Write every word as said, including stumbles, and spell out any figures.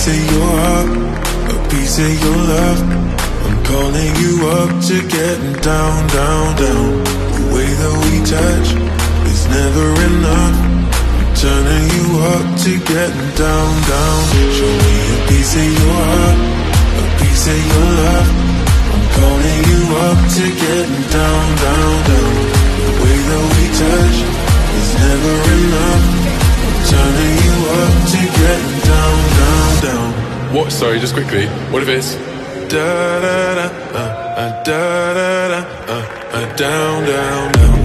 piece of your heart, a piece of your love. I'm calling you up to getting down, down, down. The way that we touch is never enough. I'm turning you up to getting down, down. Show me a piece of your heart, a piece of your love. I'm calling you up to getting down, down, down. The way that we touch is never enough. Turning you up to getting down, down, down. What? Sorry, just quickly. What if it's da da da, uh, uh, da da da, uh, uh, down, down, down.